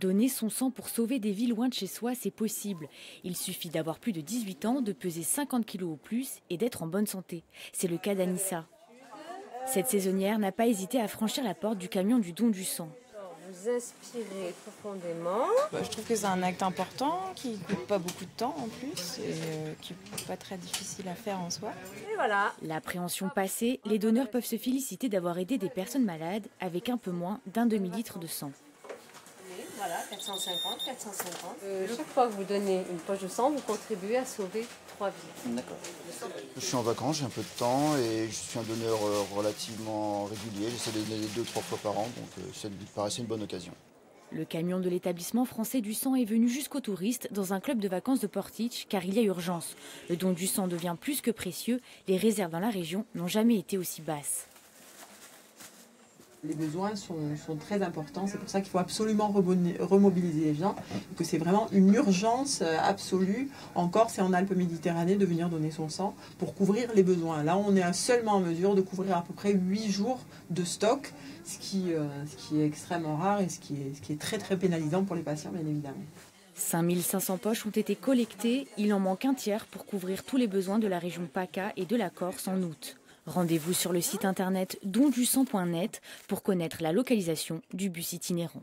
Donner son sang pour sauver des vies loin de chez soi, c'est possible. Il suffit d'avoir plus de 18 ans, de peser 50 kilos ou plus et d'être en bonne santé. C'est le cas d'Anissa. Cette saisonnière n'a pas hésité à franchir la porte du camion du don du sang. Vous inspirez profondément. Je trouve que c'est un acte important, qui ne coûte pas beaucoup de temps en plus, et qui n'est pas très difficile à faire en soi. Et voilà. L'appréhension passée, les donneurs peuvent se féliciter d'avoir aidé des personnes malades avec un peu moins d'un demi-litre de sang. Voilà, 450, 450. Chaque fois que vous donnez une poche de sang, vous contribuez à sauver 3 vies. D'accord. Je suis en vacances, j'ai un peu de temps et je suis un donneur relativement régulier. J'essaie de donner 2 ou 3 fois par an, donc ça me paraissait une bonne occasion. Le camion de l'établissement français du sang est venu jusqu'aux touristes dans un club de vacances de Portich, car il y a urgence. Le don du sang devient plus que précieux. Les réserves dans la région n'ont jamais été aussi basses. Les besoins sont très importants, c'est pour ça qu'il faut absolument remobiliser les gens, que c'est vraiment une urgence absolue. Encore, c'est en Alpes-Méditerranée de venir donner son sang pour couvrir les besoins. Là, on est seulement en mesure de couvrir à peu près 8 jours de stock, ce qui est extrêmement rare et ce qui est très très pénalisant pour les patients, bien évidemment. 5500 poches ont été collectées, il en manque un tiers pour couvrir tous les besoins de la région PACA et de la Corse en août. Rendez-vous sur le site internet dondusang.net pour connaître la localisation du bus itinérant.